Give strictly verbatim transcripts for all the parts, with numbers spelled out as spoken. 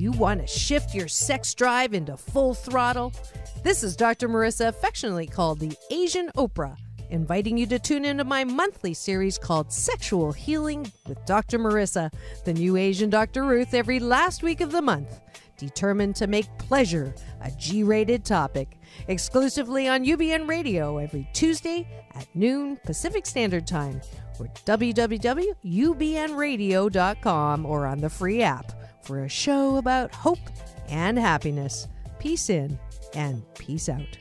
You want to shift your sex drive into full throttle? This is Doctor Marissa, affectionately called the Asian Oprah, inviting you to tune into my monthly series called Sexual Healing with Doctor Marissa, the new Asian Doctor Ruth, every last week of the month, determined to make pleasure a G-rated topic, exclusively on U B N Radio every Tuesday at noon Pacific Standard Time, or w w w dot u b n radio dot com, or on the free app, for a show about hope and happiness. Peace in and peace out.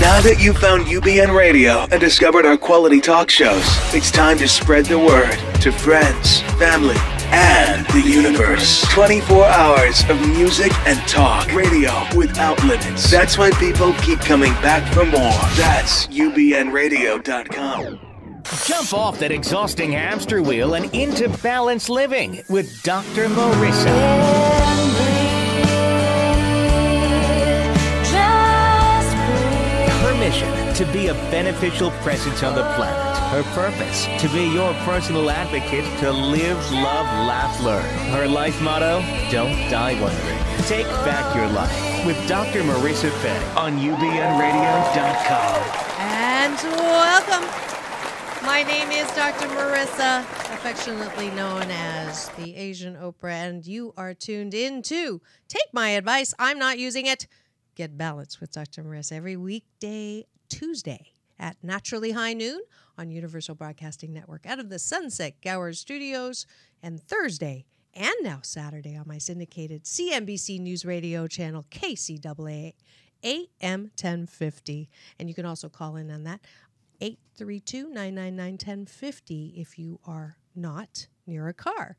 Now that you've found U B N Radio and discovered our quality talk shows, it's time to spread the word to friends, family, and the universe. twenty-four hours of music and talk. Radio without limits. That's why people keep coming back for more. That's U B N radio dot com. Jump off that exhausting hamster wheel and into balanced living with Doctor Marissa. And breathe, just breathe. Her mission, to be a beneficial presence on the planet. Her purpose, to be your personal advocate, to live, love, laugh, learn. Her life motto, don't die wondering. Take back your life with Doctor Marissa Pei on U B N radio dot com. And welcome. My name is Doctor Marissa, affectionately known as the Asian Oprah, and you are tuned in to Take My Advice, I'm Not Using It. Get Balanced with Doctor Marissa every weekday, Tuesday at naturally high noon on Universal Broadcasting Network out of the Sunset Gower Studios, and Thursday and now Saturday on my syndicated C N B C News Radio channel, K C A A, A M ten fifty. And you can also call in on that. eight three two, nine nine nine, ten fifty if you are not near a car.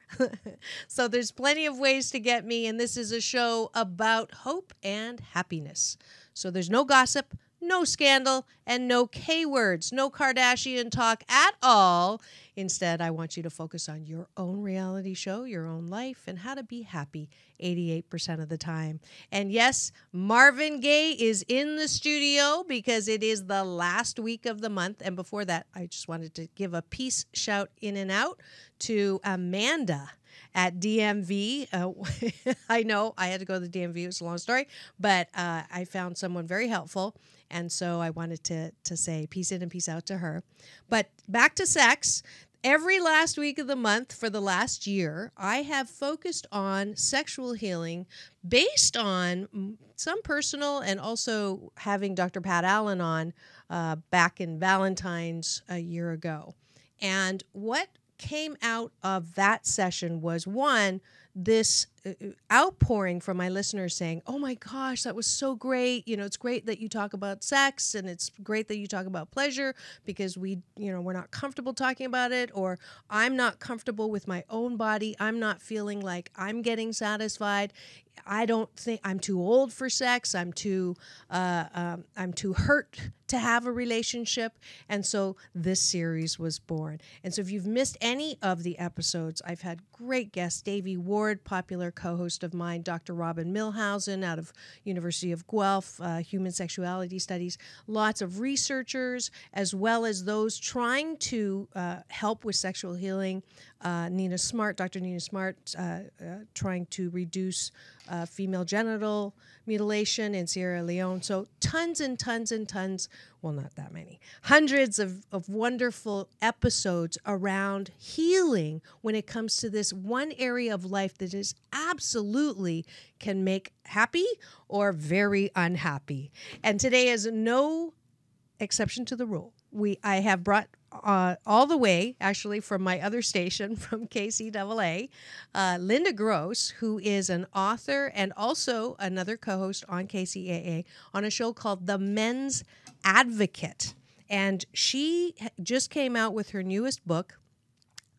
So there's plenty of ways to get me, and this is a show about hope and happiness. So there's no gossip, no scandal, and no K-words, no Kardashian talk at all. Instead, I want you to focus on your own reality show, your own life, and how to be happy eighty-eight percent of the time. And yes, Marvin Gaye is in the studio because it is the last week of the month. And before that, I just wanted to give a peace shout in and out to Amanda at D M V. Uh, I know I had to go to the D M V. It's a long story, but uh, I found someone very helpful. And so I wanted to, to say peace in and peace out to her. But back to sex. Every last week of the month for the last year, I have focused on sexual healing based on some personal, and also having Doctor Pat Allen on uh, back in Valentine's a year ago. And what came out of that session was, one, this outpouring from my listeners saying, oh my gosh, that was so great. You know, it's great that you talk about sex, and it's great that you talk about pleasure, because we, you know, we're not comfortable talking about it, or I'm not comfortable with my own body. I'm not feeling like I'm getting satisfied. I don't think I'm too old for sex. I'm too, uh, um, I'm too hurt to have a relationship. And so this series was born. And so if you've missed any of the episodes, I've had great guests, Davi Ward, popular co-host of mine, Doctor Robin Milhausen out of University of Guelph, uh, Human Sexuality Studies, lots of researchers, as well as those trying to uh, help with sexual healing. Uh, Nina Smart, Doctor Nina Smart, uh, uh, trying to reduce uh, female genital mutilation in Sierra Leone. So tons and tons and tons, well, not that many, hundreds of, of wonderful episodes around healing when it comes to this one area of life that is absolutely can make happy or very unhappy. And today is no exception to the rule. We I have brought Uh, all the way, actually, from my other station, from K C A A, uh, Linda Gross, who is an author and also another co-host on K C A A, on a show called The Men's Advocate. And she just came out with her newest book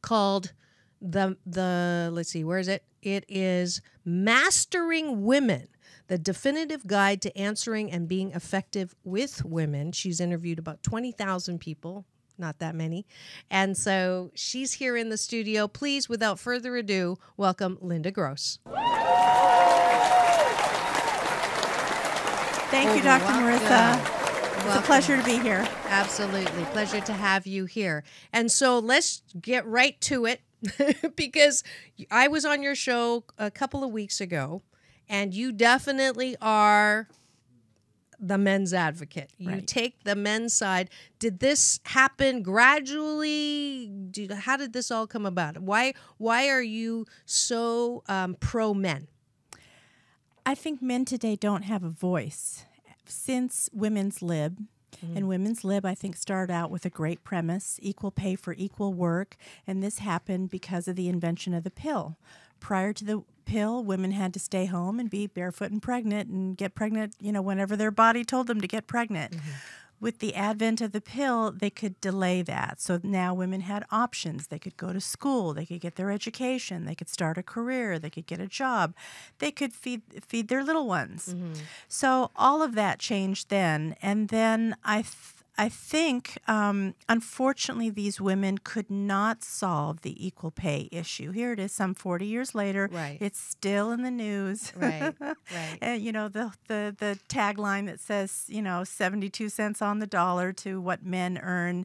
called the, the let's see, where is it? It is Mastering Women, the Definitive Guide to Answering and Being Effective with Women. She's interviewed about twenty thousand people. Not that many. And so she's here in the studio. Please, without further ado, welcome Linda Gross. Thank you, Dr. Marissa. It's a pleasure to be here. Absolutely. Pleasure to have you here. And so let's get right to it because I was on your show a couple of weeks ago, and you definitely are the men's advocate. You right. take the men's side. Did this happen gradually? Did, how did this all come about? Why, why are you so um, pro-men? I think men today don't have a voice. Since Women's Lib, mm-hmm. and Women's Lib, I think, started out with a great premise, equal pay for equal work, and this happened because of the invention of the pill. Prior to the pill, women had to stay home and be barefoot and pregnant and get pregnant, you know, whenever their body told them to get pregnant. Mm-hmm. With the advent of the pill, they could delay that. So now women had options. They could go to school. They could get their education. They could start a career. They could get a job. They could feed feed their little ones. Mm-hmm. So all of that changed then. And then I, th I think, um, unfortunately, these women could not solve the equal pay issue. Here it is some forty years later. Right. It's still in the news. Right, right. And, you know, the, the, the tagline that says, you know, seventy-two cents on the dollar to what men earn.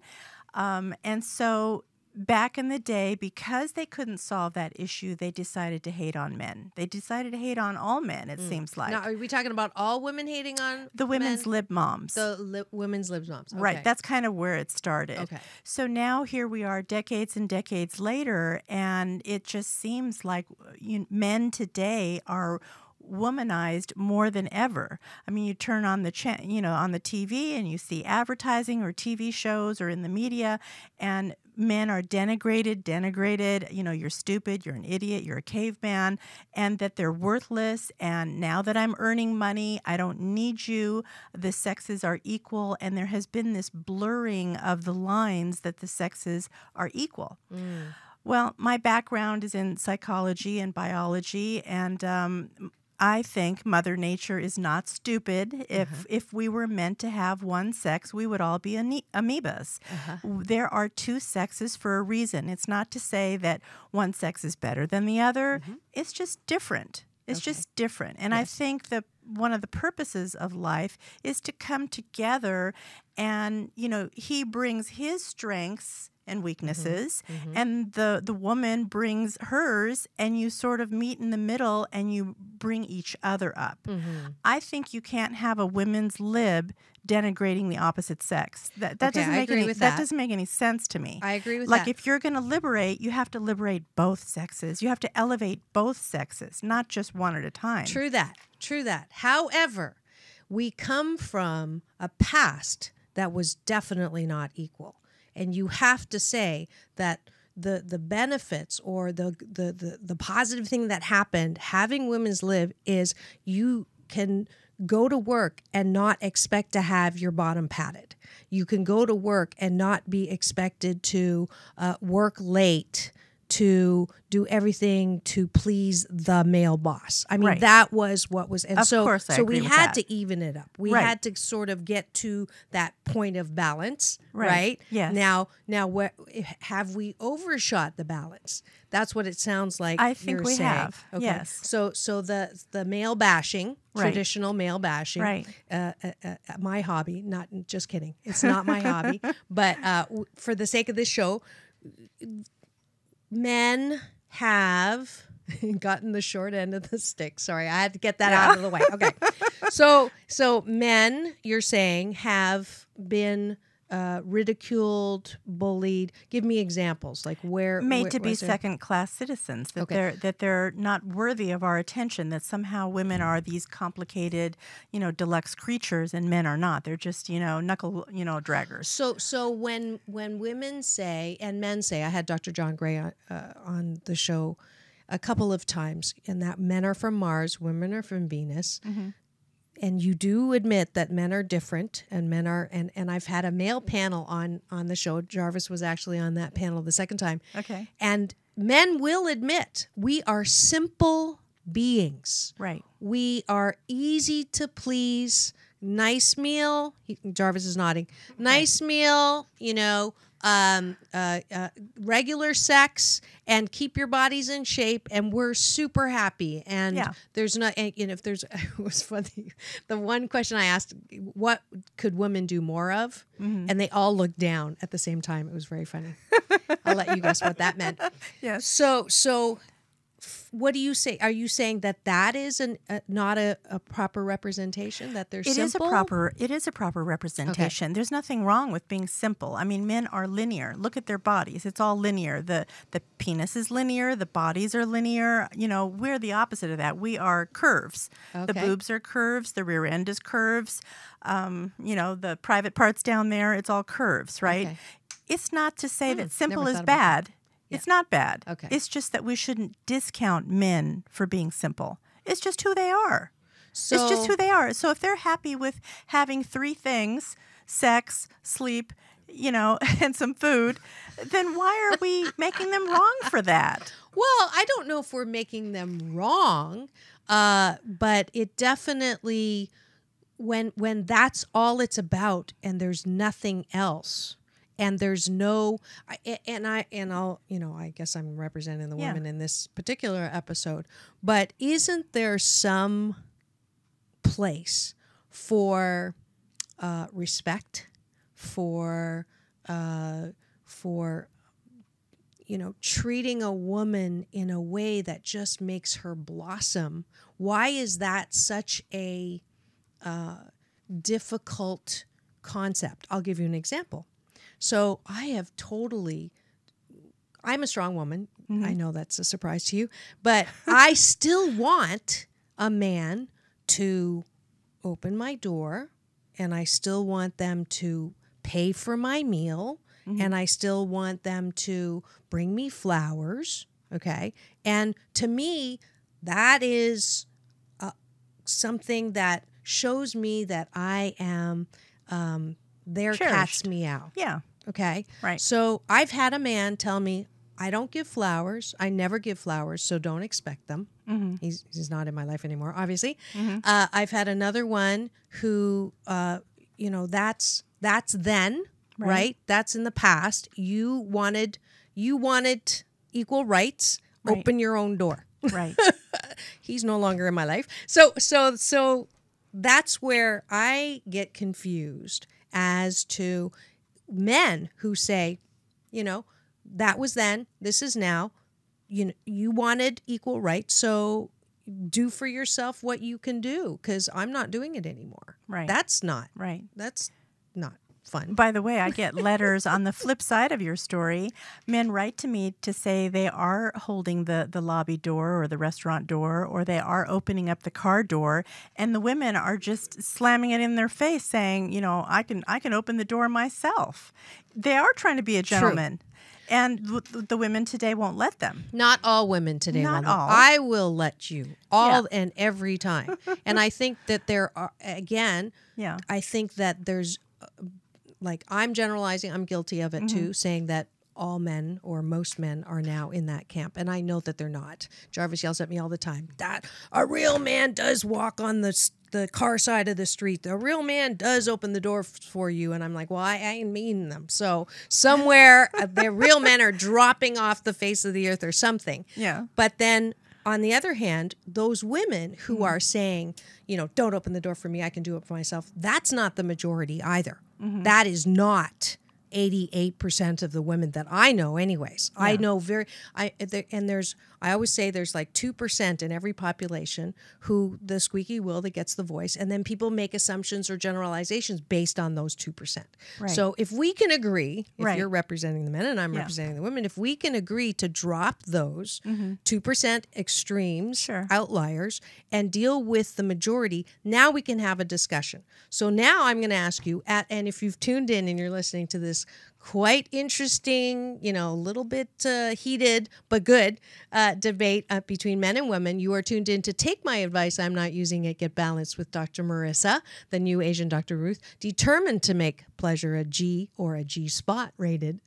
Um, and so back in the day, because they couldn't solve that issue, they decided to hate on men. They decided to hate on all men, it mm. seems like. Now, are we talking about all women hating on the women's men? Lib moms. The li women's lib moms. Okay. Right. That's kind of where it started. Okay. So now here we are decades and decades later, and it just seems like you, men today are womanized more than ever. I mean, you turn on the cha you know, on the T V and you see advertising or T V shows or in the media, and men are denigrated, denigrated, you know, you're stupid, you're an idiot, you're a caveman, and that they're worthless, and now that I'm earning money, I don't need you, the sexes are equal, and there has been this blurring of the lines that the sexes are equal. Mm. Well, my background is in psychology and biology, and um, I think Mother Nature is not stupid. If uh-huh. if we were meant to have one sex, we would all be amoebas. Uh-huh. There are two sexes for a reason. It's not to say that one sex is better than the other. Mm-hmm. It's just different. It's okay. just different. And yes. I think the one of the purposes of life is to come together, and you know, he brings his strengths and weaknesses, mm-hmm. Mm-hmm. and the, the woman brings hers, and you sort of meet in the middle, and you bring each other up. Mm-hmm. I think you can't have a women's lib denigrating the opposite sex. That, that, okay, doesn't, make any, that. that doesn't make any sense to me. I agree with like that. Like, if you're going to liberate, you have to liberate both sexes. You have to elevate both sexes, not just one at a time. True that. True that. However, we come from a past that was definitely not equal. And you have to say that the the benefits or the, the the the positive thing that happened having women's lib is you can go to work and not expect to have your bottom padded. You can go to work and not be expected to uh, work late, to do everything to please the male boss. I mean, right. that was what was, and of so course I so agree we with had that. to even it up. We right. had to sort of get to that point of balance, right? right? Yes. Now, now, where, have we overshot the balance? That's what it sounds like. I think you're we saying. have. Okay. Yes. So, so the the male bashing, right. traditional male bashing, right? Uh, uh, uh, my hobby. Not just kidding. It's not my hobby, but uh, for the sake of this show. Men have gotten the short end of the stick. Sorry, I had to get that yeah. out of the way. Okay. so so men, you're saying, have been uh, ridiculed, bullied. Give me examples. Like where... Made where, to be second-class citizens, that, okay. they're, that they're not worthy of our attention, that somehow women are these complicated, you know, deluxe creatures and men are not. They're just, you know, knuckle, you know, draggers. So so when, when women say, and men say, I had Doctor John Gray on, uh, on the show a couple of times, and that men are from Mars, women are from Venus. Mm-hmm. And you do admit that men are different, and men are, and, and I've had a male panel on, on the show. Jarvis was actually on that panel the second time. Okay. And men will admit we are simple beings. Right. We are easy to please, nice meal. He, Jarvis is nodding. Nice meal, you know, um, uh, uh, regular sex, and keep your bodies in shape. And we're super happy. And yeah. there's no, and, you know, if there's, it was funny. The one question I asked, what could women do more of? Mm-hmm. And they all looked down at the same time. It was very funny. I'll let you guess what that meant. Yes. So, so. What do you say? Are you saying that that is an, uh, not a, a proper representation? That they're it simple? Is a proper, it is a proper representation. Okay. There's nothing wrong with being simple. I mean, men are linear. Look at their bodies. It's all linear. The, the penis is linear. The bodies are linear. You know, we're the opposite of that. We are curves. Okay. The boobs are curves. The rear end is curves. Um, you know, the private parts down there, it's all curves, right? Okay. It's not to say hmm, that simple is bad. Yeah. It's not bad. Okay. It's just that we shouldn't discount men for being simple. It's just who they are. So, it's just who they are. So if they're happy with having three things, sex, sleep, you know, and some food, then why are we making them wrong for that? Well, I don't know if we're making them wrong, uh, but it definitely, when when that's all it's about and there's nothing else. And there's no, and I, and I'll, you know, I guess I'm representing the women yeah. in this particular episode, but isn't there some place for uh, respect, for, uh, for, you know, treating a woman in a way that just makes her blossom? Why is that such a uh, difficult concept? I'll give you an example. So I have totally, I'm a strong woman. Mm-hmm. I know that's a surprise to you, but I still want a man to open my door, and I still want them to pay for my meal, mm-hmm. and I still want them to bring me flowers, okay? And to me, that is uh, something that shows me that I am... Um, Their cat's meow. Yeah. Okay. Right. So I've had a man tell me, I don't give flowers. I never give flowers, so don't expect them. Mm-hmm. He's, he's not in my life anymore, obviously. Mm-hmm. uh, I've had another one who, uh, you know, that's that's then, right. right? That's in the past. You wanted, you wanted equal rights. Right. Open your own door. Right. He's no longer in my life. So, so, so that's where I get confused. As to men who say, you know, that was then, this is now, you know, you wanted equal rights, so do for yourself what you can do, because I'm not doing it anymore. Right. That's not. Right. That's not fun. By the way, I get letters on the flip side of your story. Men write to me to say they are holding the, the lobby door or the restaurant door, or they are opening up the car door, and the women are just slamming it in their face saying, you know, I can, I can open the door myself. They are trying to be a gentleman. True. And th the women today won't let them. Not all women today. Not will all. I will let you all yeah. and every time. And I think that there are, again, yeah. I think that there's... Uh, Like, I'm generalizing, I'm guilty of it, mm-hmm. too, saying that all men or most men are now in that camp. And I know that they're not. Jarvis yells at me all the time. That a real man does walk on the, the car side of the street. A real man does open the door for you. And I'm like, well, I ain't mean them. So somewhere the real men are dropping off the face of the earth or something. Yeah. But then... on the other hand, those women who are saying, you know, don't open the door for me, I can do it for myself, that's not the majority either. Mm-hmm. That is not eighty-eight percent of the women that I know anyways. Yeah. I know very, I and there's, I always say there's like two percent in every population who the squeaky wheel that gets the voice, and then people make assumptions or generalizations based on those two percent. Right. So if we can agree, if right. you're representing the men and I'm yeah. representing the women, if we can agree to drop those mm-hmm. two percent extremes, sure. outliers, and deal with the majority, now we can have a discussion. So now I'm going to ask you, at, and if you've tuned in and you're listening to this, quite interesting, you know, a little bit uh, heated, but good uh, debate uh, between men and women. You are tuned in to Take My Advice, I'm Not Using It, Get Balanced with Doctor Marissa, the new Asian Doctor Ruth, determined to make pleasure a G or a G-spot rated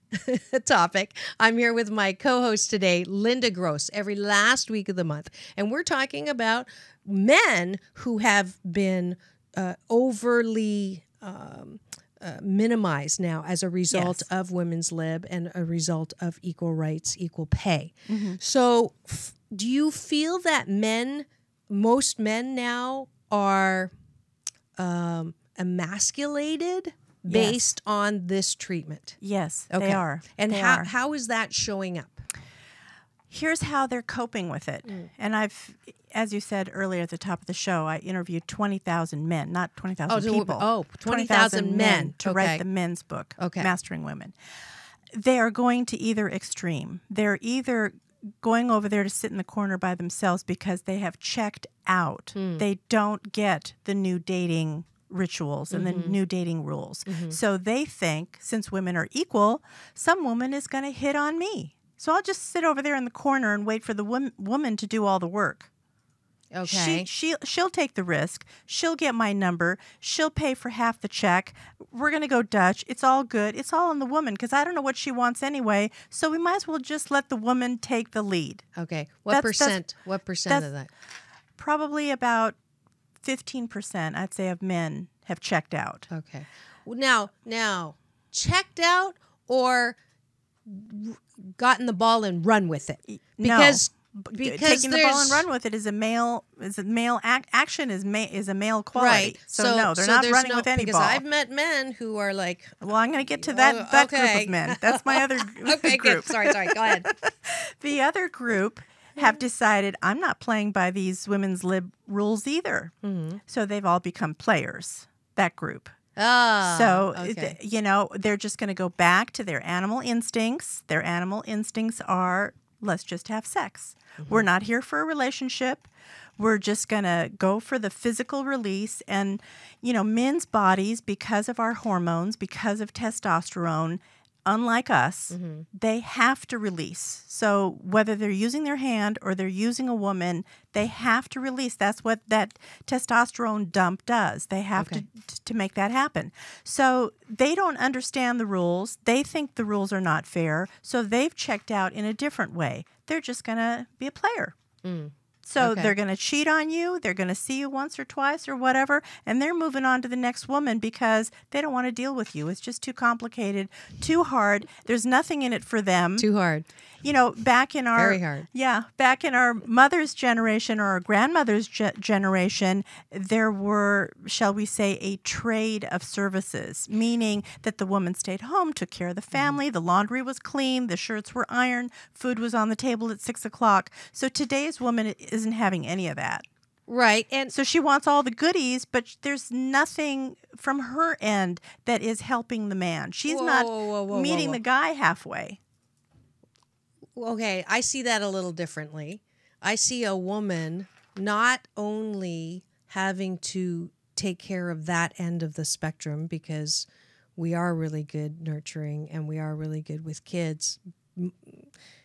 topic. I'm here with my co-host today, Linda Gross, every last week of the month. And we're talking about men who have been uh, overly um, uh, minimized now as a result yes. of women's lib and a result of equal rights, equal pay. Mm-hmm. So f- do you feel that men, most men now are um, emasculated based yes. on this treatment? Yes, okay. they are. And they how are. how is that showing up? Here's how they're coping with it. Mm. And I've, as you said earlier at the top of the show, I interviewed twenty thousand men, not twenty thousand oh, people. Oh, twenty thousand twenty, men. To okay. write the men's book, okay. Mastering Women. They are going to either extreme. They're either going over there to sit in the corner by themselves because they have checked out. Mm. They don't get the new dating rituals and mm-hmm. the new dating rules. Mm-hmm. So they think, since women are equal, some woman is going to hit on me. So I'll just sit over there in the corner and wait for the wom- woman to do all the work. Okay. She, she, she'll take the risk. She'll get my number. She'll pay for half the check. We're going to go Dutch. It's all good. It's all on the woman because I don't know what she wants anyway. So we might as well just let the woman take the lead. Okay. What that's, percent? That's, what percent of that? Probably about fifteen percent, I'd say, of men have checked out. Okay. Now, now, checked out or gotten the ball and run with it? Because. No. Because taking the ball and run with it is a male is a male act, action is ma- is a male quality. Right. So, so no, they're so not running no, with any because ball. Because I've met men who are like, well, I'm going to get to that, oh, that okay. group of men. That's my other okay, group. Good. Sorry, sorry. Go ahead. The other group have decided I'm not playing by these women's lib rules either. Mm-hmm. So they've all become players. That group. Oh, so, okay. th- you know, they're just going to go back to their animal instincts. Their animal instincts are, let's just have sex. Mm-hmm. We're not here for a relationship. We're just going to go for the physical release. And, you know, men's bodies, because of our hormones, because of testosterone, unlike us, mm-hmm. they have to release. So whether they're using their hand or they're using a woman, they have to release. That's what that testosterone dump does. They have okay. to to make that happen. So they don't understand the rules. They think the rules are not fair. So they've checked out in a different way. They're just going to be a player. Mm. So okay. they're going to cheat on you. They're going to see you once or twice or whatever. And they're moving on to the next woman because they don't want to deal with you. It's just too complicated, too hard. There's nothing in it for them. Too hard. You know, back in our... Very hard. Yeah. Back in our mother's generation or our grandmother's ge- generation, there were, shall we say, a trade of services, meaning that the woman stayed home, took care of the family, mm-hmm. the laundry was clean, the shirts were ironed, food was on the table at six o'clock. So today's woman is... isn't having any of that. Right. And so she wants all the goodies, but there's nothing from her end that is helping the man. She's whoa, not whoa, whoa, whoa, meeting whoa, whoa. the guy halfway. Okay, I see that a little differently. I see a woman not only having to take care of that end of the spectrum because we are really good nurturing and we are really good with kids.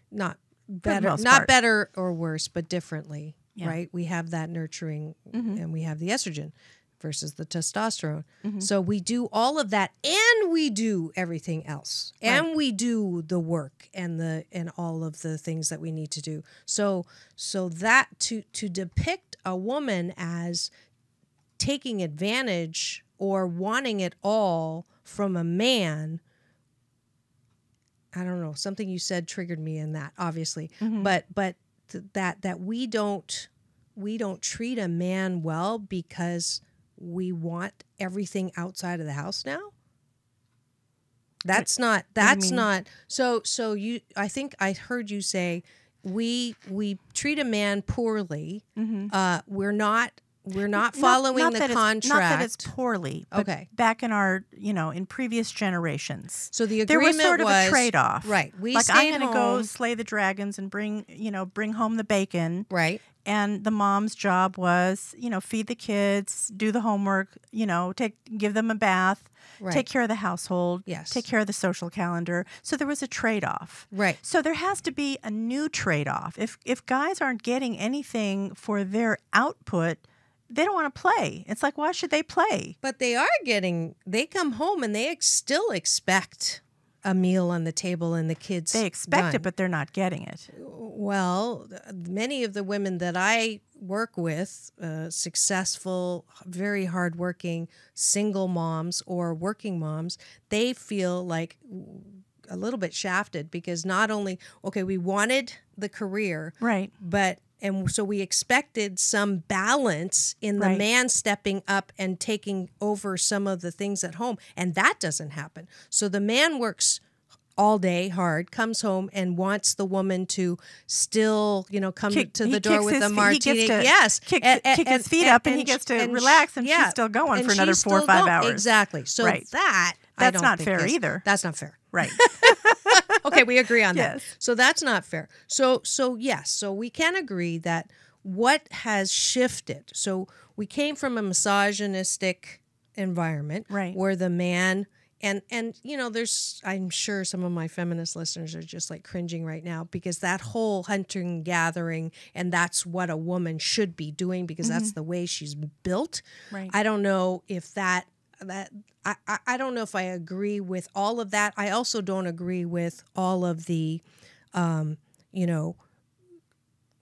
Not better, not better or worse, but differently, yeah. right? We have that nurturing mm-hmm. and we have the estrogen versus the testosterone. Mm-hmm. So we do all of that and we do everything else. Right. And we do the work and the and all of the things that we need to do. So so that to to depict a woman as taking advantage or wanting it all from a man, I don't know, something you said triggered me in that, obviously. Mm-hmm. But but th- that that we don't we don't treat a man well because we want everything outside of the house now. That's not that's not so so you I think I heard you say we we treat a man poorly. Mm-hmm. Uh, we're not We're not following not, not the contract. Not that it's poorly, but okay. back in our, you know, in previous generations. So the agreement was... There was sort of was, a trade-off. Right. We like, I'm going to go slay the dragons and bring, you know, bring home the bacon. Right. And the mom's job was, you know, feed the kids, do the homework, you know, take give them a bath, right. take care of the household, yes. take care of the social calendar. So there was a trade-off. Right. So there has to be a new trade-off. If If guys aren't getting anything for their output... They don't want to play. It's like, why should they play? But they are getting, they come home and they ex- still expect a meal on the table and the kids They expect run. it, but they're not getting it. Well, many of the women that I work with, uh, successful, very hardworking single moms or working moms, they feel like a little bit shafted because not only, okay, we wanted the career, right, but and so we expected some balance in the right. man stepping up and taking over some of the things at home. And that doesn't happen. So the man works all day hard, comes home and wants the woman to still, you know, come kick, to the door with a martini. He gets to yes. kick, and, and, kick his feet and, up and, and he gets to and relax and yeah, she's still going for another four or five going. hours. Exactly. So right. that, that's I don't not think fair either. That's not fair. Right. Okay, we agree on yes. that. So that's not fair. So, so yes, so we can agree that what has shifted. So we came from a misogynistic environment right. where the man, and, and you know, there's, I'm sure some of my feminist listeners are just like cringing right now because that whole hunting gathering, and that's what a woman should be doing because mm-hmm. that's the way she's built. Right. I don't know if that, that I, I don't know if I agree with all of that. I also don't agree with all of the, um, you know,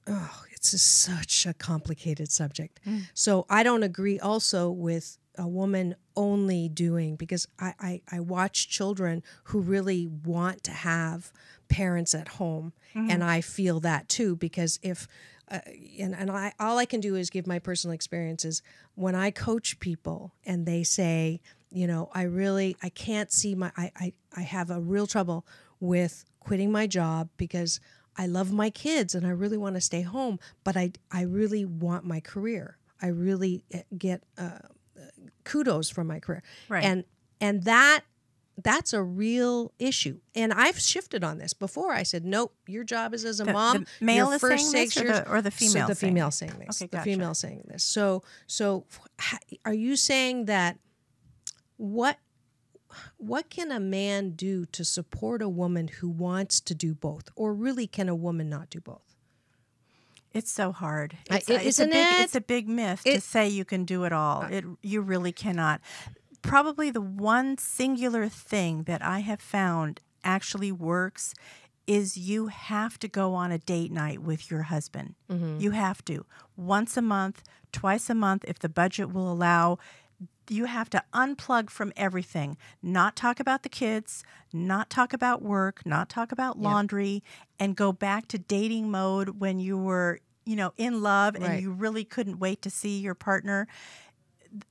oh, it's just such a complicated subject. Mm. So I don't agree also with a woman only doing, because I, I, I watch children who really want to have parents at home. Mm-hmm. And I feel that too, because if, Uh, and and I, all I can do is give my personal experiences. When I coach people and they say, you know, I really, I can't see my, I, I, I have a real trouble with quitting my job because I love my kids and I really want to stay home, but I, I really want my career. I really get uh, kudos from my career. Right. And, and that, that's a real issue. And I've shifted on this. Before I said, nope, your job is as a the, mom. The male your is first saying this or the, or the female? So the female saying, saying this. Okay, the gotcha. female saying this. So, so are you saying that what, what can a man do to support a woman who wants to do both? Or really, can a woman not do both? It's so hard. It's, uh, it, it's, isn't a, big, it? it's a big myth it, to say you can do it all. Uh, it, you really cannot. Probably the one singular thing that I have found actually works is you have to go on a date night with your husband. Mm-hmm. You have to. Once a month, twice a month, if the budget will allow, you have to unplug from everything. Not talk about the kids, not talk about work, not talk about laundry, yeah. and go back to dating mode when you were, you know, in love right. and you really couldn't wait to see your partner.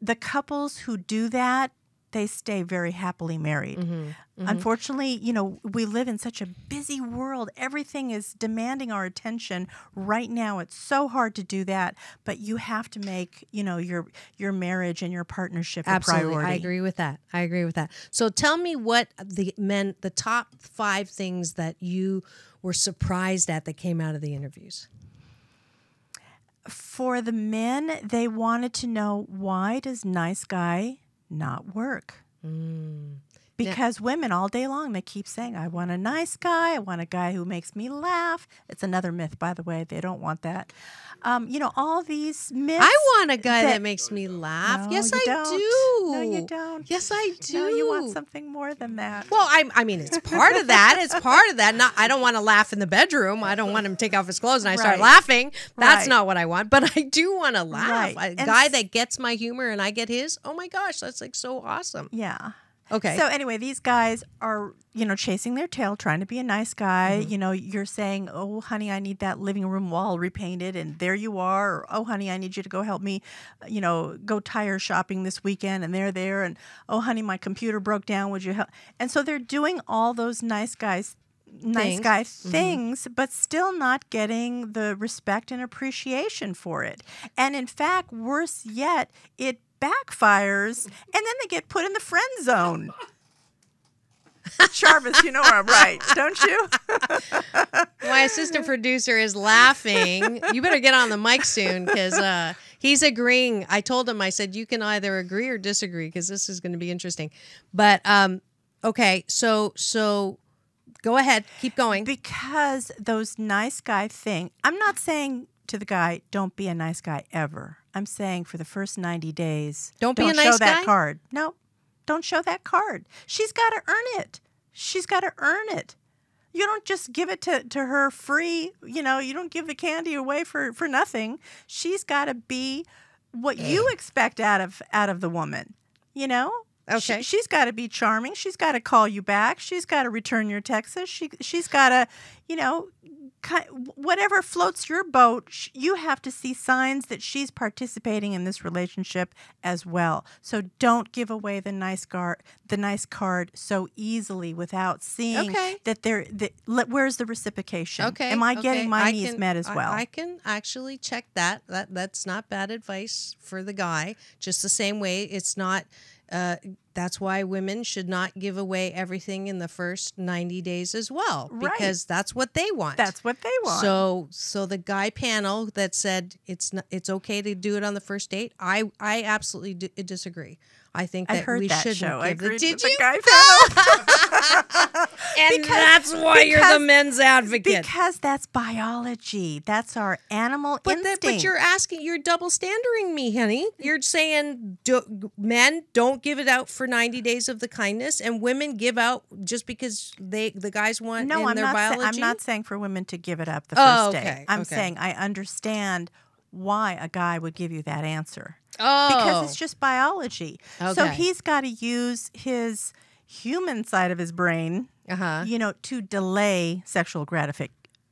The couples who do that, they stay very happily married. Mm-hmm. Mm-hmm. Unfortunately, you know, we live in such a busy world. Everything is demanding our attention right now. It's so hard to do that, but you have to make, you know, your your marriage and your partnership Absolutely. a priority. I agree with that. I agree with that. So tell me what the men, the top five things that you were surprised at that came out of the interviews. For the men, they wanted to know, why does nice guy not work? Mm. Because now, women all day long, they keep saying, I want a nice guy. I want a guy who makes me laugh. It's another myth, by the way. They don't want that. Um, you know, all these myths. I want a guy that, that makes me laugh. No, yes, I don't. do. No, you don't. Yes, I do. No, you want something more than that. Well, I, I mean, it's part of that. It's part of that. Not, I don't want to laugh in the bedroom. I don't want him to take off his clothes and I right. start laughing. That's right. not what I want. But I do want to laugh. Right. A and guy that gets my humor and I get his. Oh, my gosh. That's like so awesome. Yeah. Okay. So anyway, these guys are, you know, chasing their tail, trying to be a nice guy. Mm-hmm. You know, you're saying, oh, honey, I need that living room wall repainted. And there you are. Or, oh, honey, I need you to go help me, you know, go tire shopping this weekend. And they're there. And, oh, honey, my computer broke down. Would you help? And so they're doing all those nice guys nice things. guy things, mm-hmm. but still not getting the respect and appreciation for it. And in fact, worse yet, it backfires, and then they get put in the friend zone. Jarvis, you know I'm right, don't you? My assistant producer is laughing. You better get on the mic soon, because uh, he's agreeing. I told him, I said, you can either agree or disagree, because this is going to be interesting. But, um, okay, so so go ahead. Keep going. Because those nice guy thing, I'm not saying to the guy, don't be a nice guy ever. I'm saying for the first ninety days, don't, be don't a nice show guy? that card. No, don't show that card. She's got to earn it. she's got to earn it. You don't just give it to, to her free, you know, you don't give the candy away for, for nothing. She's got to be what you expect out of out of the woman, you know? Okay. She, she's got to be charming. She's got to call you back. She's got to return your texts. She, she's got to, you know, whatever floats your boat, you have to see signs that she's participating in this relationship as well. So don't give away the nice, gar the nice card so easily without seeing okay. that there. That, where's the reciprocation? Okay. Am I okay. getting my I needs can, met as well? I can actually check that. That That's not bad advice for the guy. Just the same way it's not... Uh, that's why women should not give away everything in the first ninety days as well, because right. that's what they want. That's what they want. So, so the guy panel that said it's not, it's okay to do it on the first date, I I absolutely d disagree. I think that I heard we that shouldn't show. give I the, did you? The guy panel. And because, that's why because, you're the men's advocate. Because that's biology. That's our animal but instinct. That, but you're asking, you're double standarding me, honey. You're saying do, men don't give it out for ninety days of the kindness, and women give out just because they the guys want no, in I'm their not biology? No, I'm not saying for women to give it up the oh, first okay, day. I'm okay. saying I understand why a guy would give you that answer. Oh. Because it's just biology. Okay. So he's got to use his human side of his brain, uh-huh. you know, to delay sexual gratific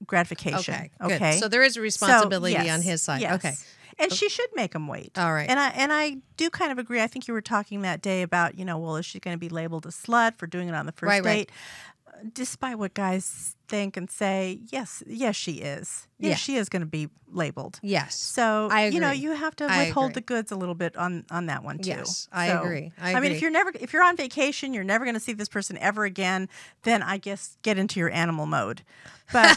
gratification. Okay. okay. So there is a responsibility so, yes, on his side. Yes. Okay. And she should make him wait. All right. And I and I do kind of agree. I think you were talking that day about, you know, well, is she going to be labeled a slut for doing it on the first right, date? Right. Despite what guys think and say, yes, yes, she is. Yes, yeah. she is going to be labeled. Yes. So, I agree. You know, you have to withhold the goods a little bit on, on that one, too. Yes, I, so, agree. I agree. I mean, if you're never if you're on vacation, you're never going to see this person ever again, then I guess get into your animal mode. But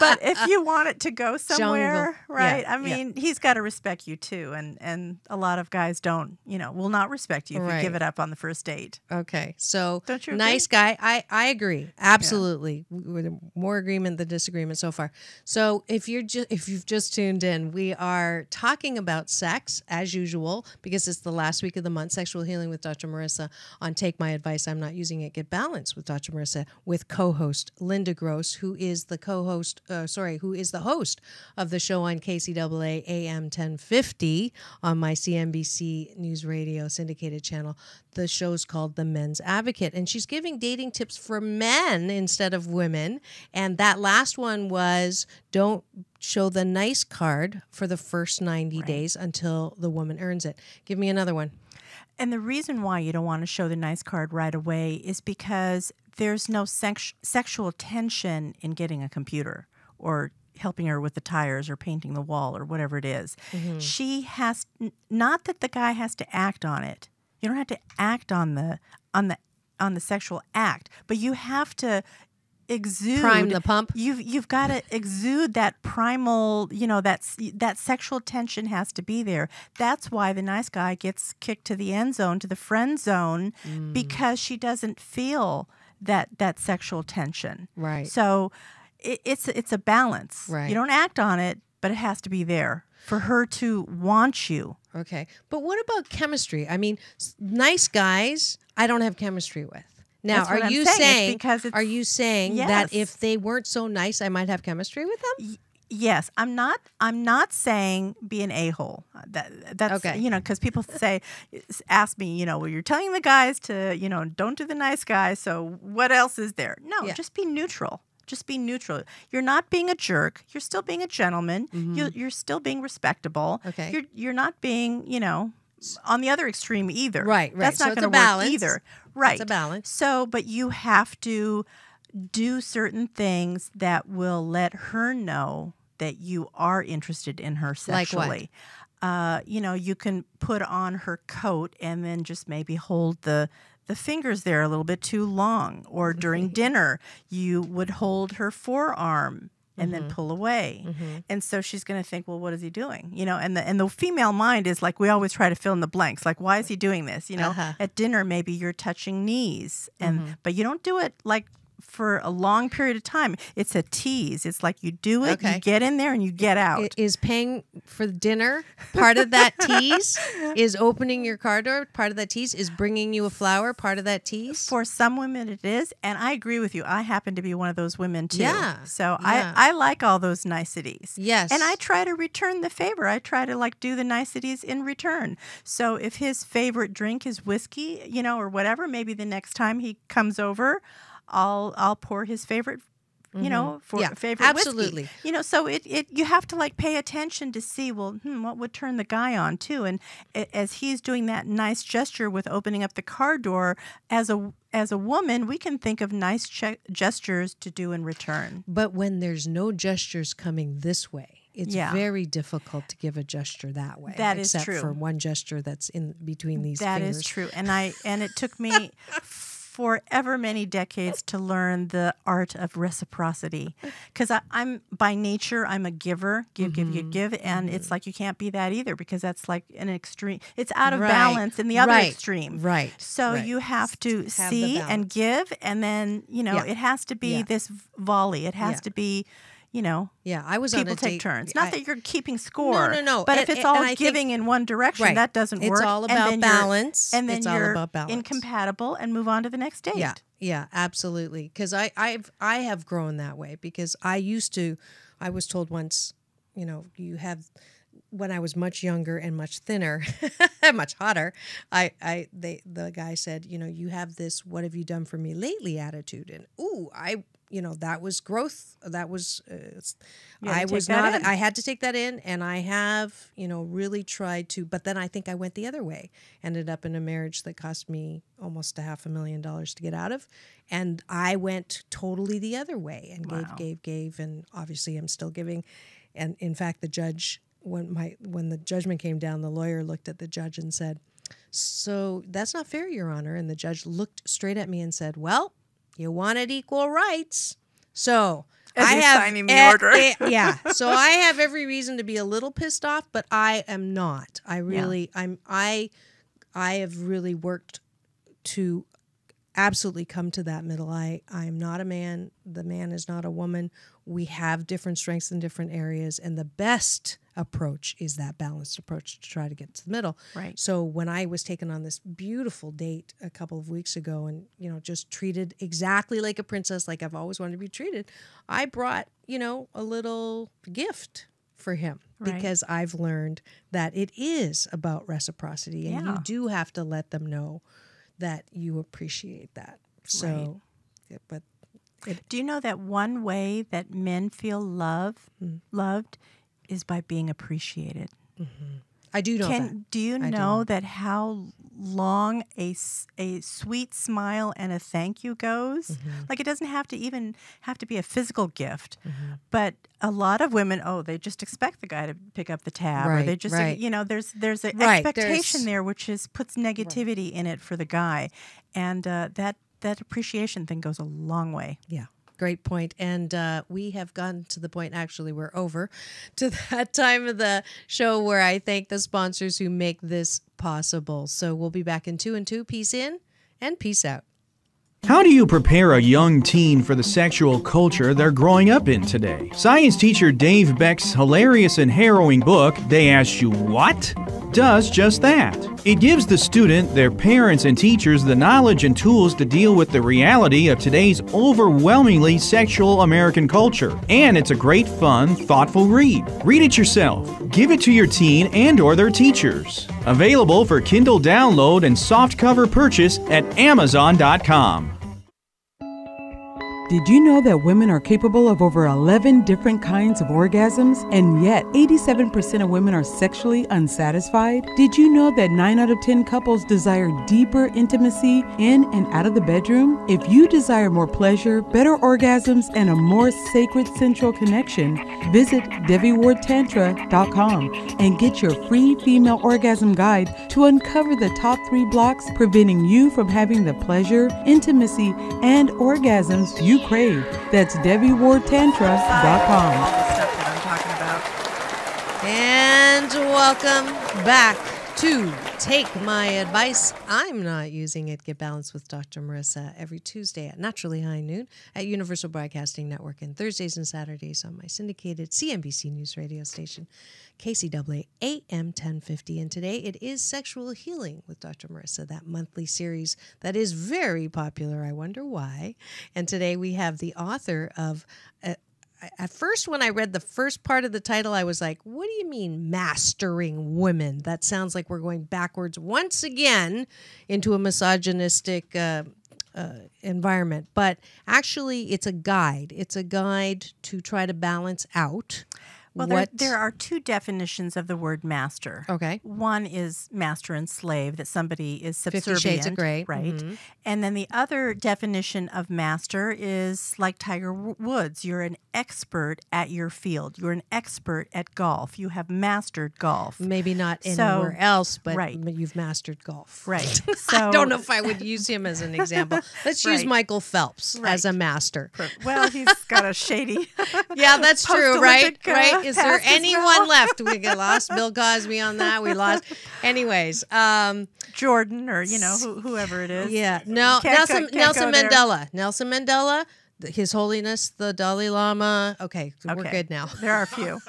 but if you want it to go somewhere, Jungle. right? Yeah, I mean, yeah. he's got to respect you, too. And, and a lot of guys don't, you know, will not respect you if right. you give it up on the first date. Okay. So, don't you agree? Nice guy. I, I agree. Absolutely. Yeah. Absolutely. More agreement than disagreement so far. So if you're just if you've just tuned in, we are talking about sex as usual because it's the last week of the month. Sexual Healing with Doctor Marissa on Take My Advice. I'm not using it. Get Balanced with Doctor Marissa with co-host Linda Gross, who is the co-host. Uh, sorry, who is the host of the show on K C A A A M ten fifty on my C N B C News Radio syndicated channel. The show's called The Men's Advocate, and she's giving dating tips for men instead of women. And that last one was don't show the nice card for the first ninety right. days until the woman earns it. Give me another one. And the reason why you don't want to show the nice card right away is because there's no sex sexual tension in getting a computer or helping her with the tires or painting the wall or whatever it is. Mm-hmm. She has, not that the guy has to act on it. You don't have to act on the on the on the sexual act, but you have to exude prime the pump. You've you've got to exude that primal, you know, that that sexual tension has to be there. That's why the nice guy gets kicked to the end zone, to the friend zone, mm. because she doesn't feel that that sexual tension. Right. So it, it's it's a balance. Right. You don't act on it, but it has to be there for her to want you. Okay. But what about chemistry? I mean, nice guys, I don't have chemistry with. Now, are you saying, saying it's because it's, are you saying yes. that if they weren't so nice, I might have chemistry with them? Y yes, I'm not. I'm not saying be an a-hole. That that's okay. you know, because people say, ask me, you know, well, you're telling the guys to, you know, don't do the nice guy. So what else is there? No, yeah. just be neutral. Just be neutral. You're not being a jerk. You're still being a gentleman. Mm-hmm. You, you're still being respectable. Okay. You're you're not being, you know, on the other extreme either. Right. Right. That's not so going to work either. Right. It's a balance. So, but you have to do certain things that will let her know that you are interested in her sexually. Like what? Uh, you know, you can put on her coat and then just maybe hold the the fingers there a little bit too long. Or during dinner, you would hold her forearm and mm-hmm. then pull away. Mm-hmm. And so she's going to think, well, what is he doing? You know, and the and the female mind is like, we always try to fill in the blanks. Like, why is he doing this? You know, uh-huh. at dinner, maybe you're touching knees. and mm-hmm. But you don't do it like for a long period of time. It's a tease. It's like you do it, okay. you get in there, and you get out. It is paying for dinner part of that tease? Is opening your car door part of that tease? Is bringing you a flower part of that tease? For some women, it is. And I agree with you. I happen to be one of those women, too. Yeah. So yeah. I, I like all those niceties. Yes. And I try to return the favor. I try to, like, do the niceties in return. So if his favorite drink is whiskey, you know, or whatever, maybe the next time he comes over, I'll I'll pour his favorite, you mm-hmm. know, for yeah, favorite absolutely. Whiskey. You know, so it it you have to like pay attention to see well hmm, what would turn the guy on too. And as he's doing that nice gesture with opening up the car door, as a as a woman, we can think of nice che gestures to do in return. But when there's no gestures coming this way, it's yeah. very difficult to give a gesture that way. That is true. Except for one gesture that's in between these. That fingers. Is true. And I and it took me. Forever many decades to learn the art of reciprocity, because I'm by nature I'm a giver, give mm-hmm. give give give, and mm-hmm. it's like you can't be that either, because that's like an extreme, it's out of right. balance in the other right. extreme, right? So right. you have to have see and give, and then you know yeah. it has to be yeah. this volley, it has yeah. to be. You know, yeah, I was people on a take date, turns. Not I, that you're keeping score. No, no, no. But it, if it's it, all giving think, in one direction, right. that doesn't it's work. It's all about and balance. And then it's you're all about balance. Incompatible and move on to the next date. Yeah, yeah, absolutely. Because I, I've, I have grown that way. Because I used to, I was told once, you know, you have. When I was much younger and much thinner, much hotter, I, I, they, the guy said, you know, you have this "What have you done for me lately?" attitude, and ooh, I, you know, that was growth. That was, uh, I was not. In. I had to take that in, and I have, you know, really tried to. But then I think I went the other way. Ended up in a marriage that cost me almost a half a million dollars to get out of, and I went totally the other way and wow. gave, gave, gave, and obviously I'm still giving. And in fact, the judge. When my when the judgment came down, the lawyer looked at the judge and said, "So that's not fair, Your Honor." And the judge looked straight at me and said, "Well, you wanted equal rights, so As I have signing the order." It, yeah, so I have every reason to be a little pissed off, but I am not. I really, yeah. I'm, I, I have really worked to absolutely come to that middle. I, I am not a man. The man is not a woman. We have different strengths in different areas, and the best approach is that balanced approach to try to get to the middle. Right. So when I was taken on this beautiful date a couple of weeks ago and, you know, just treated exactly like a princess, like I've always wanted to be treated, I brought, you know, a little gift for him right. because I've learned that it is about reciprocity, and yeah. you do have to let them know that you appreciate that. So, right. yeah, but it, do you know that one way that men feel love, mm-hmm. loved is by being appreciated. Mm-hmm. I do know Can, that. Do you I know do. that how long a, a sweet smile and a thank you goes? Mm-hmm. Like, it doesn't have to even have to be a physical gift. Mm-hmm. But a lot of women, oh, they just expect the guy to pick up the tab. Right, or they just, right. you know, there's there's an right, expectation there's, there, which is puts negativity right. in it for the guy. And uh, that, that appreciation thing goes a long way. Yeah. Great point. And uh, we have gotten to the point, actually, we're over to that time of the show where I thank the sponsors who make this possible. So we'll be back in two and two. Peace in and peace out. How do you prepare a young teen for the sexual culture they're growing up in today? Science teacher Dave Beck's hilarious and harrowing book, They Asked You What?, does just that. It gives the student, their parents, and teachers the knowledge and tools to deal with the reality of today's overwhelmingly sexual American culture. And it's a great, fun, thoughtful read. Read it yourself. Give it to your teen and or their teachers. Available for Kindle download and softcover purchase at Amazon dot com. Did you know that women are capable of over eleven different kinds of orgasms, and yet eighty-seven percent of women are sexually unsatisfied? Did you know that nine out of ten couples desire deeper intimacy in and out of the bedroom? If you desire more pleasure, better orgasms, and a more sacred sensual connection, visit Devi Ward Tantra dot com and get your free female orgasm guide to uncover the top three blocks preventing you from having the pleasure, intimacy, and orgasms you crave. That's Devi Ward Tantra dot com. All the stuff that I'm talking about. And welcome back to take my advice. I'm not using it. Get Balanced with Doctor Marissa every Tuesday at Naturally High Noon at Universal Broadcasting Network, and Thursdays and Saturdays on my syndicated C N B C News Radio station, K C A A A M ten fifty. And today it is Sexual Healing with Doctor Marissa, that monthly series that is very popular. I wonder why. And today we have the author of... Uh, At first, when I read the first part of the title, I was like, what do you mean, Mastering Women? That sounds like we're going backwards once again into a misogynistic uh, uh, environment. But actually, it's a guide. It's a guide to try to balance out. Well, there, there are two definitions of the word master. Okay. One is master and slave, that somebody is subservient. Fifty Shades of Grey. Right. Mm-hmm. And then the other definition of master is like Tiger Woods. You're an expert at your field. You're an expert at golf. You have mastered golf. Maybe not anywhere so, else, but right. you've mastered golf. Right. So, I don't know if I would use him as an example. Let's right. use Michael Phelps right. as a master. Well, he's got a shady... Yeah, that's true, right? Right. Is there anyone left? We got lost Bill Cosby on that. We lost. Anyways. Um, Jordan or, you know, who, whoever it is. Yeah. No, Nelson, go, Nelson Mandela. Nelson Mandela, His Holiness, the Dalai Lama. Okay, okay. We're good now. There are a few.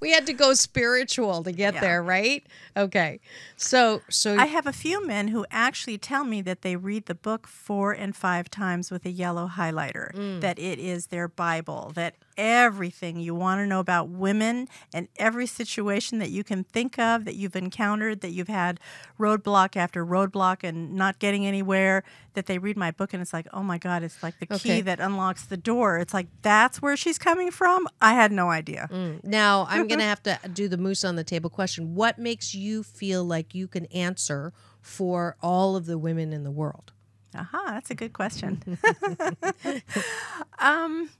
We had to go spiritual to get yeah. there, right? Okay. So, so I have a few men who actually tell me that they read the book four and five times with a yellow highlighter, mm. that it is their Bible, that everything you want to know about women and every situation that you can think of that you've encountered, that you've had roadblock after roadblock and not getting anywhere, that they read my book and it's like, oh my God, it's like the okay. key that unlocks the door. It's like, that's where she's coming from? I had no idea. Mm. Now, I'm going to have to do the moose on the table question. What makes you feel like you can answer for all of the women in the world? Aha, that's a good question. um...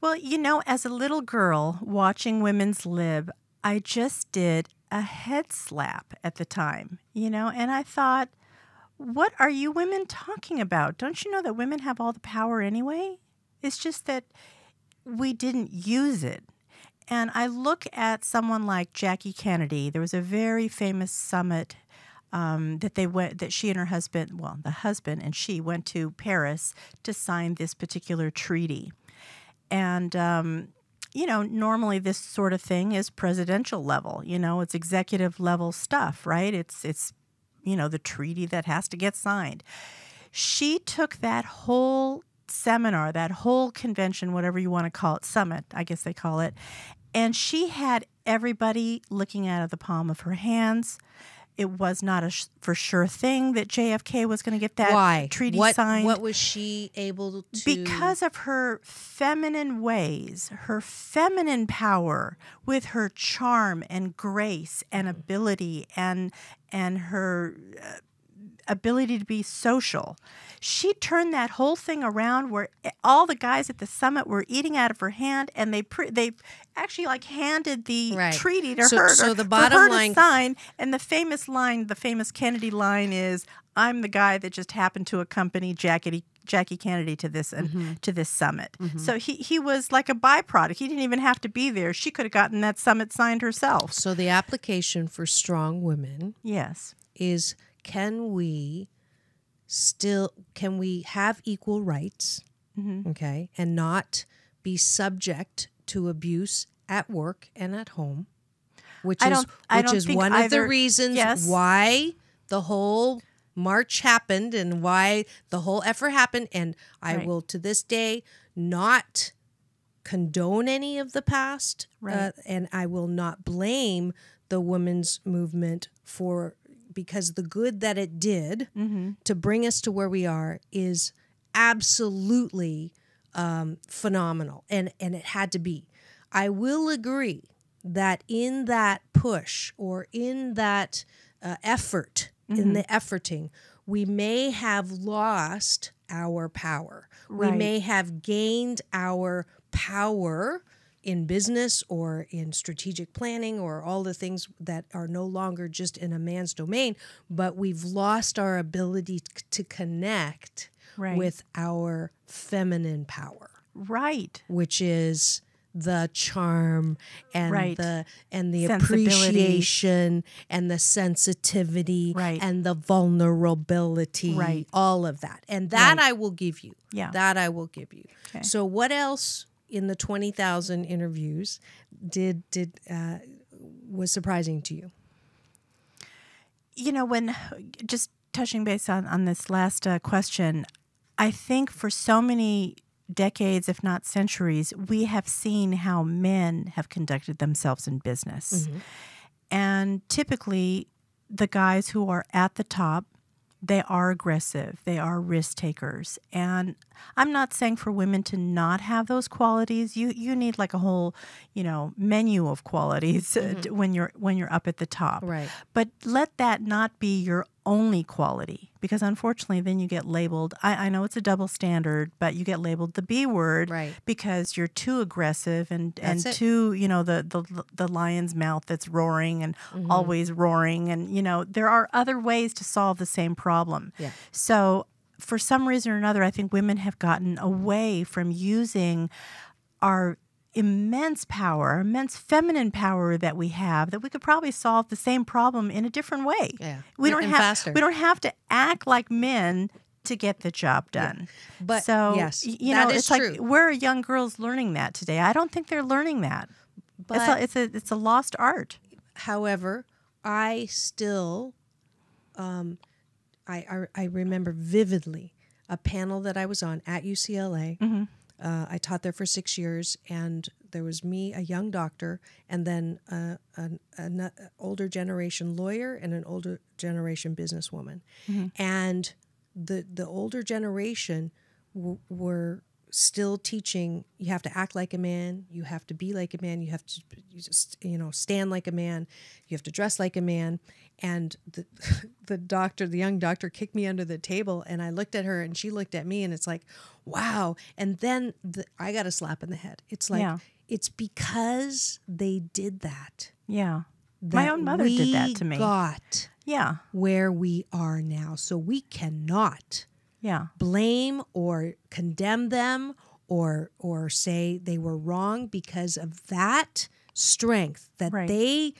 Well, you know, as a little girl watching Women's Lib, I just did a head slap at the time, you know, and I thought, what are you women talking about? Don't you know that women have all the power anyway? It's just that we didn't use it. And I look at someone like Jackie Kennedy. There was a very famous summit Um, that they went, that she and her husband, well, the husband and she went to Paris to sign this particular treaty. And, um, you know, normally this sort of thing is presidential level, you know, it's executive level stuff, right? It's, it's, you know, the treaty that has to get signed. She took that whole seminar, that whole convention, whatever you want to call it, summit, I guess they call it, and she had everybody looking out of the palm of her hands. It was not a sh for sure thing that J F K was going to get that Why? treaty what, signed. What was she able to... Because of her feminine ways, her feminine power with her charm and grace and ability and, and her uh, ability to be social. She turned that whole thing around where all the guys at the summit were eating out of her hand, and they pr they actually like handed the right. treaty to so, her, so the bottom for her line to sign. And the famous line, the famous Kennedy line is, "I'm the guy that just happened to accompany Jackie Jackie Kennedy to this and mm-hmm. to this summit." Mm-hmm. So he he was like a byproduct. He didn't even have to be there. She could have gotten that summit signed herself. So the application for strong women, yes, is. Can we still, can we have equal rights, mm-hmm. okay, and not be subject to abuse at work and at home, which I is which is one either. of the reasons yes. why the whole march happened and why the whole effort happened. And I right. will, to this day, not condone any of the past, right. uh, and I will not blame the women's movement for because the good that it did mm-hmm. to bring us to where we are is absolutely um, phenomenal, and, and it had to be. I will agree that in that push or in that uh, effort, mm-hmm. in the efforting, we may have lost our power. Right. We may have gained our power in business or in strategic planning or all the things that are no longer just in a man's domain, but we've lost our ability to connect right. with our feminine power. Right. Which is the charm and right. the and the appreciation and the sensitivity right. and the vulnerability, right. all of that. And that right. I will give you. Yeah. That I will give you. Okay. So what else in the twenty thousand interviews did did uh, was surprising to you? You know, when just touching base on, on this last uh, question, I think for so many decades, if not centuries, we have seen how men have conducted themselves in business. Mm-hmm. And typically, the guys who are at the top, they are aggressive. They are risk takers. And I'm not saying for women to not have those qualities. You you need like a whole, you know, menu of qualities mm-hmm. when you're when you're up at the top. Right. But let that not be your only quality, because unfortunately then you get labeled, I, I know it's a double standard, but you get labeled the B word right. because you're too aggressive and, and too, you know, the, the the lion's mouth that's roaring and mm-hmm. always roaring. And, you know, there are other ways to solve the same problem. Yeah. So for some reason or another, I think women have gotten away from using our immense power, immense feminine power that we have, that we could probably solve the same problem in a different way. Yeah. We don't and have faster. We don't have to act like men to get the job done. Yeah. But so yes, you know, it's true. Like where are young girls learning that today? I don't think they're learning that. But it's a, it's a it's a lost art. However, I still um I I, I remember vividly a panel that I was on at U C L A. Mm-hmm. Uh, I taught there for six years, and there was me, a young doctor, and then uh, an, an older generation lawyer and an older generation businesswoman. Mm-hmm. And the the older generation w were still teaching, you have to act like a man, you have to be like a man, you have to you just, you know, stand like a man, you have to dress like a man. And the, the doctor, the young doctor kicked me under the table, and I looked at her and she looked at me, and it's like, wow. And then the, I got a slap in the head. It's like, yeah. it's because they did that. Yeah. That my own mother did that to me. Got yeah. where we are now. So we cannot yeah. blame or condemn them or, or say they were wrong because of that strength that right. they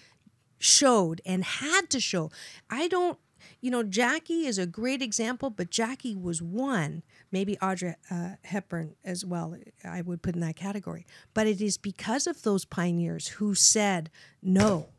showed and had to show. I don't, you know, Jackie is a great example, but Jackie was one, maybe Audrey uh, Hepburn as well, I would put in that category. But it is because of those pioneers who said no,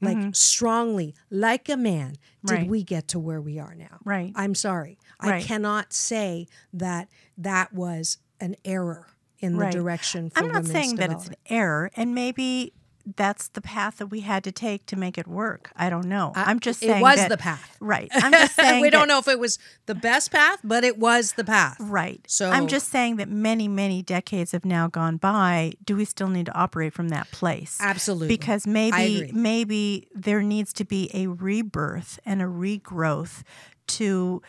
like mm-hmm. strongly, like a man, did right. we get to where we are now. Right. I'm sorry. Right. I cannot say that that was an error in right. the direction for women's development. I'm not saying that it's an error, and maybe that's the path that we had to take to make it work. I don't know. I'm just saying it was that, the path. Right. I'm just saying we that, don't know if it was the best path, but it was the path. Right. So I'm just saying that many, many decades have now gone by. Do we still need to operate from that place? Absolutely. Because maybe maybe there needs to be a rebirth and a regrowth to,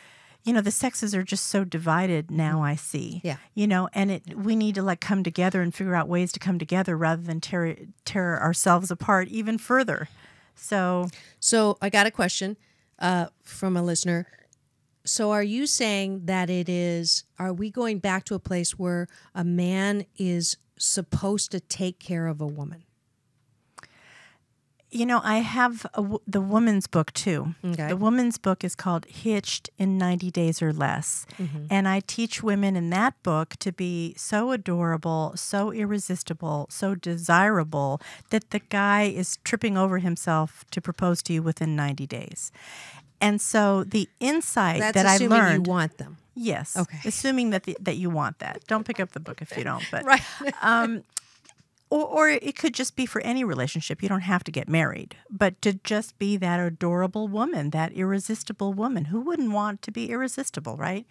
you know, the sexes are just so divided now, I see. Yeah. You know, and it we need to like come together and figure out ways to come together rather than tear tear ourselves apart even further. So So I got a question uh from a listener. So are you saying that it is are we going back to a place where a man is supposed to take care of a woman? You know, I have a w the woman's book, too. Okay. The woman's book is called Hitched in ninety days or Less. Mm-hmm. And I teach women in that book to be so adorable, so irresistible, so desirable that the guy is tripping over himself to propose to you within ninety days. And so the insight That's that I learned... That's assuming you want them. Yes. Okay. Assuming that, the, that you want that. Don't pick up the book if you don't. But, right. um, Or, or it could just be for any relationship. You don't have to get married. But to just be that adorable woman, that irresistible woman. Who wouldn't want to be irresistible, right?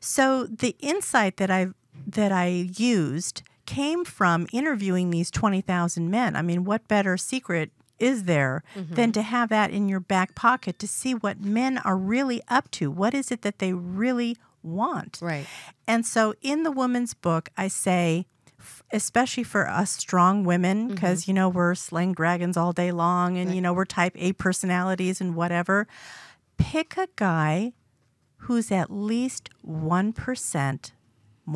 So the insight that I that I used came from interviewing these twenty thousand men. I mean, what better secret is there mm-hmm. than to have that in your back pocket to see what men are really up to? What is it that they really want? Right. And so in the woman's book, I say... especially for us strong women, because, mm-hmm. you know, we're slaying dragons all day long and, right. you know, we're type A personalities and whatever. Pick a guy who's at least one percent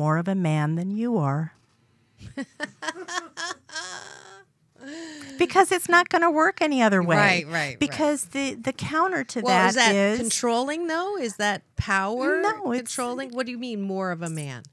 more of a man than you are. Because it's not going to work any other way. Right, right. Because right. the the counter to well, that is, that is controlling though? Is that power? No, it's controlling. What do you mean more of a man?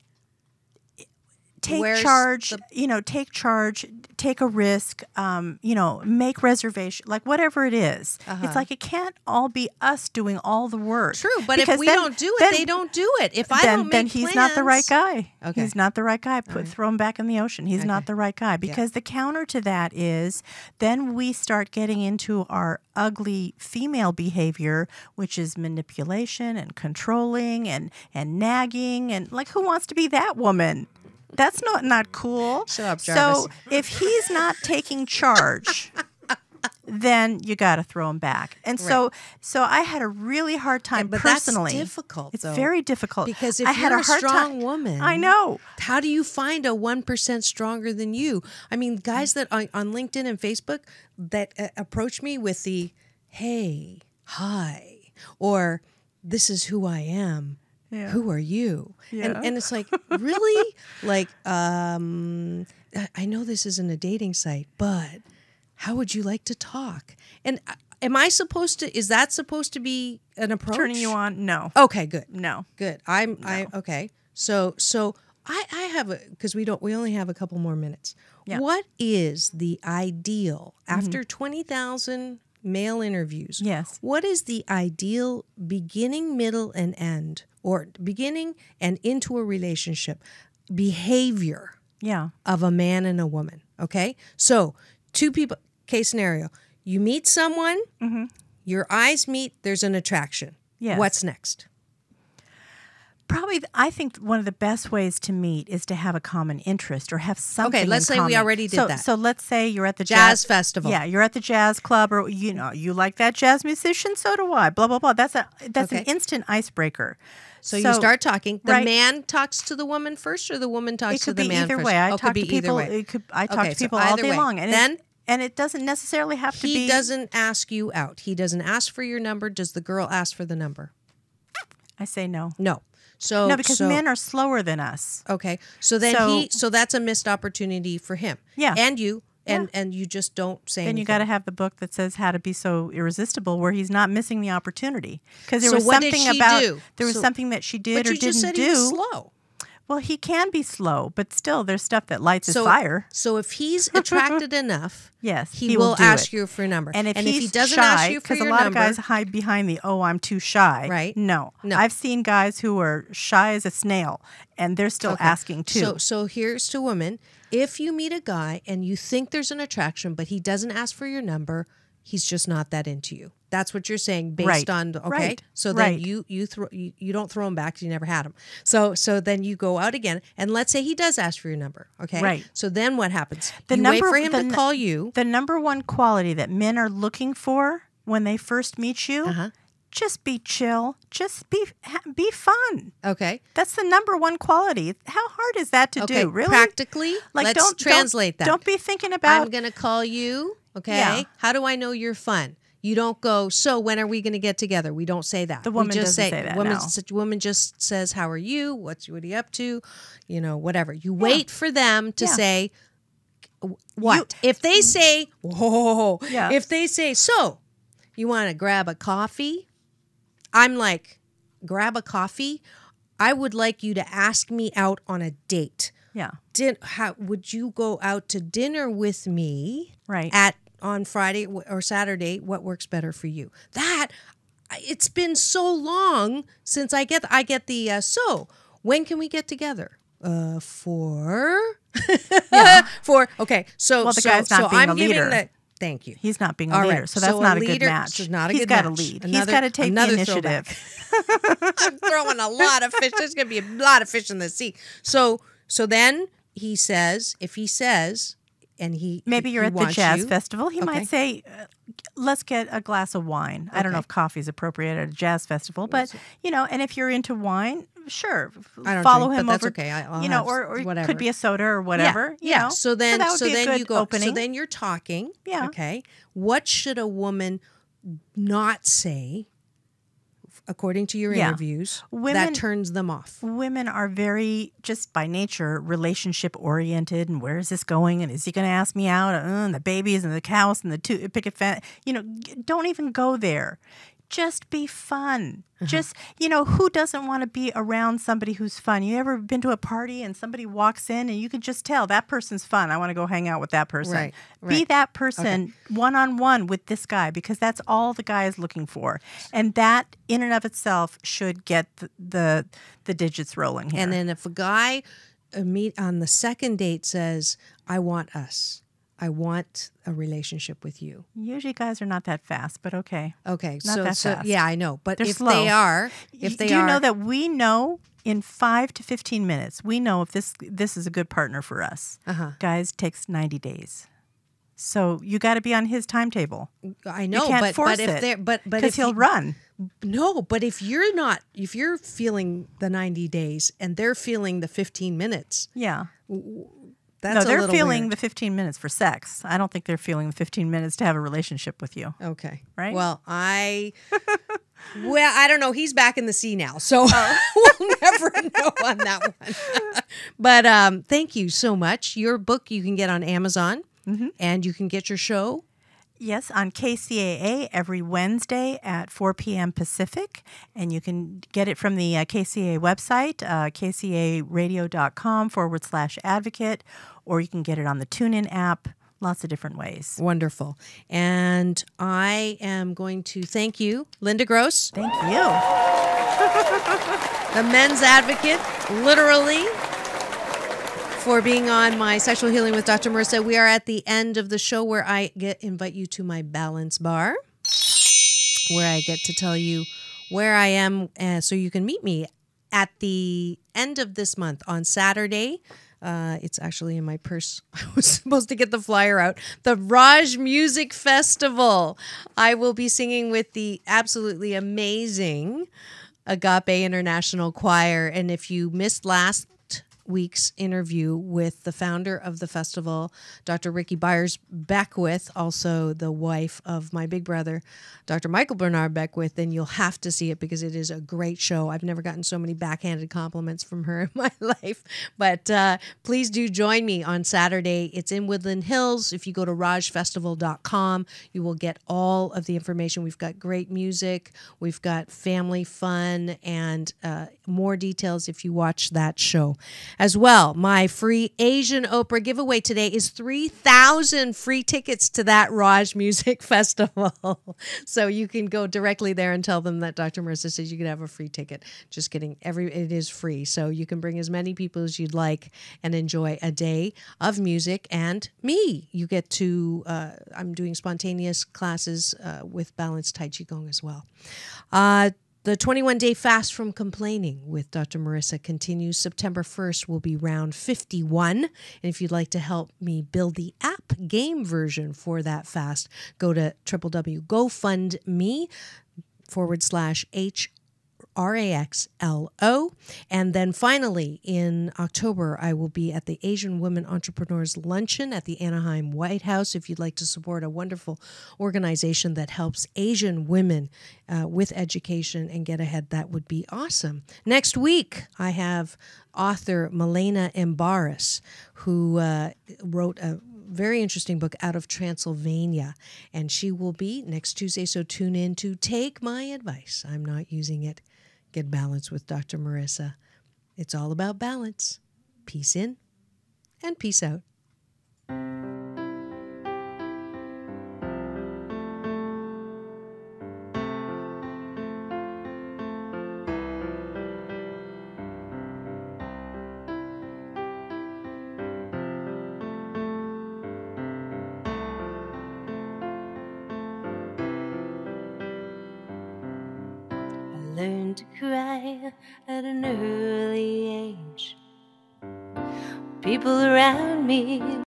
Take Where's charge, you know, take charge, take a risk, um, you know, make reservation, like whatever it is. Uh-huh. It's like it can't all be us doing all the work. True, but because if we then, don't do it, then, they don't do it. If I then, don't make Then he's plans, not the right guy. Okay. He's not the right guy. Put, right. Throw him back in the ocean. He's okay. not the right guy. Because yeah. the counter to that is then we start getting into our ugly female behavior, which is manipulation and controlling and, and nagging. And like, who wants to be that woman? That's not not cool. Shut up, Jarvis. So if he's not taking charge, then you got to throw him back. And right. so, so I had a really hard time yeah, but personally. That's difficult. It's though, very difficult because if I you're had a, a strong woman, I know. How do you find a one percent stronger than you? I mean, guys that on, on LinkedIn and Facebook that uh, approach me with the "Hey, hi," or "This is who I am." Yeah. Who are you? Yeah. And, and it's like, really? Like, um, I know this isn't a dating site, but how would you like to talk? And am I supposed to, is that supposed to be an approach? Turning you on? No. Okay, good. No. Good. I'm, no. I, okay. So, so I, I have a, because we don't, we only have a couple more minutes. Yeah. What is the ideal mm-hmm. after twenty thousand male interviews? Yes. What is the ideal beginning, middle, and end? Or beginning and into a relationship, behavior yeah. of a man and a woman, okay? So two people, case scenario, you meet someone, mm-hmm. your eyes meet, there's an attraction. Yes. What's next? Probably, I think one of the best ways to meet is to have a common interest or have something. Okay, let's in say common. we already did so, that. So let's say you're at the jazz, jazz festival. Yeah, you're at the jazz club, or you know, you like that jazz musician, so do I. Blah blah blah. That's a that's okay. an instant icebreaker. So, so you start talking. The right. man talks to the woman first, or the woman talks to the man first. It could be either way. I oh, talk to people. It could, I talk okay, to people so all day way. long. And then. It, And it doesn't necessarily have to he be. He doesn't ask you out. He doesn't ask for your number. Does the girl ask for the number? I say no. No. So, no, because so, men are slower than us. Okay, so then so, he, so that's a missed opportunity for him. Yeah, and you, and yeah. and you just don't say. Then anything. You got to have the book that says How to Be So Irresistible, where he's not missing the opportunity because there so was what something did she about do? there was so, something that she did but or you didn't just said do. He's slow. Well, he can be slow, but still, there's stuff that lights so, his fire. So if he's attracted enough, yes, he, he will, will ask it. you for a number. And if, and he's if he doesn't shy, ask you for your number, because a lot of guys hide behind the "oh, I'm too shy." Right? No, no. I've seen guys who are shy as a snail, and they're still okay. asking too. So, so here's to women: if you meet a guy and you think there's an attraction, but he doesn't ask for your number, he's just not that into you. That's what you're saying, based right. on okay. Right. So then right. you you throw you, you don't throw him back because you never had him. So so then you go out again, and let's say he does ask for your number. Okay. Right. So then what happens? The you number, wait for him the, to call you. The number one quality that men are looking for when they first meet you. Uh-huh. Just be chill. Just be be fun. Okay, that's the number one quality. How hard is that to okay. do? Really, practically. Like, let's don't translate don't, that. Don't be thinking about. I'm going to call you. Okay. Yeah. How do I know you're fun? You don't go, "So when are we going to get together?" We don't say that. The woman just doesn't say, say that. Woman, no. woman just says, "How are you? What's what are you up to?" You know, whatever. You yeah. wait for them to yeah. say what you, if they say. Whoa. Yeah. If they say, "So you want to grab a coffee?" I'm like, grab a coffee. I would like you to ask me out on a date. Yeah. Din how, would you go out to dinner with me? Right. At on Friday or Saturday? What works better for you? That it's been so long since I get I get the uh, so when can we get together? Uh, for yeah. for okay. So well, the so, guy's not so being I'm a leader. giving that. Thank you. He's not being a All leader, right. so that's so not a, a good match. He's got to lead. Another, He's got to take the initiative. I'm throwing a lot of fish. There's going to be a lot of fish in the sea. So, so then he says, if he says, and he maybe you're he at the jazz you, festival, he okay. might say, uh, "Let's get a glass of wine." Okay. I don't know if coffee is appropriate at a jazz festival, but you know, and if you're into wine. Sure, I don't follow drink, him but over. That's okay, I'll you know, or, or whatever. Could be a soda or whatever. Yeah. You yeah. know? So then, so, so then you go. Opening. So then you're talking. Yeah. Okay. What should a woman not say according to your yeah. interviews, women, that turns them off. Women are very, just by nature, relationship-oriented, and where is this going, and is he going to ask me out, uh, and the babies, and the house, and the two, picket fence, you know, don't even go there. Just be fun. Uh-huh. Just, you know, who doesn't want to be around somebody who's fun? You ever been to a party and somebody walks in and you can just tell that person's fun. I want to go hang out with that person. Right, right. Be that person one-on-one okay. -on -one with this guy, because that's all the guy is looking for. And that in and of itself should get the, the, the digits rolling here. And then if a guy meet on the second date says, I want us. I want a relationship with you. Usually guys are not that fast, but okay. Okay. Not so, that so fast. Yeah, I know. But They're if slow. they are, if they Do you are, know that we know in five to fifteen minutes, we know if this this is a good partner for us. Uh-huh. Guys, takes ninety days. So you got to be on his timetable. I know, you can't but force but if they but but if he'll he, run. No, but if you're not if you're feeling the ninety days and they're feeling the fifteen minutes. Yeah. That's no, they're feeling weird. the fifteen minutes for sex. I don't think they're feeling the fifteen minutes to have a relationship with you. Okay. Right? Well, I... well, I don't know. He's back in the sea now, so oh. we'll never know on that one. But um, thank you so much. Your book you can get on Amazon, mm-hmm. and you can get your show... Yes, on K C A A every Wednesday at four p m Pacific. And you can get it from the uh, K C A A website, uh, K C A radio dot com forward slash advocate, or you can get it on the TuneIn app. Lots of different ways. Wonderful. And I am going to thank you, Linda Gross. Thank you. The Men's Advocate, literally, for being on my Sexual Healing with Doctor Marissa. We are at the end of the show where I get invite you to my balance bar, where I get to tell you where I am, uh, so you can meet me at the end of this month on Saturday. Uh, it's actually in my purse. I was supposed to get the flyer out. The Raj Music Festival. I will be singing with the absolutely amazing Agape International Choir. And if you missed last week's interview with the founder of the festival, Doctor Ricky Byers Beckwith, also the wife of my big brother, Doctor Michael Bernard Beckwith, then you'll have to see it because it is a great show. I've never gotten so many backhanded compliments from her in my life. But uh, please do join me on Saturday. It's in Woodland Hills. If you go to raj festival dot com, you will get all of the information. We've got great music. We've got family fun and uh, more details if you watch that show. As well, my free Asian Oprah giveaway today is three thousand free tickets to that Raj Music Festival. So you can go directly there and tell them that Doctor Marissa says you can have a free ticket. Just kidding. Every, it is free. So you can bring as many people as you'd like and enjoy a day of music and me. You get to, uh, I'm doing spontaneous classes uh, with Balanced Tai Chi Gong as well. Uh, The twenty-one day fast from complaining with Doctor Marissa continues. September first will be round fifty-one. And if you'd like to help me build the app game version for that fast, go to www dot gofundme forward slash H R A X L O. And then finally, in October, I will be at the Asian Women Entrepreneurs Luncheon at the Anaheim White House. If you'd like to support a wonderful organization that helps Asian women uh, with education and get ahead, that would be awesome. Next week, I have author Milena Embaris, who uh, wrote a very interesting book out of Transylvania, and she will be next Tuesday, so tune in to Take My Advice. I'm not using it. Get Balance with Doctor Marissa. It's all about balance. Peace in and peace out. Learned to cry at an early age. People around me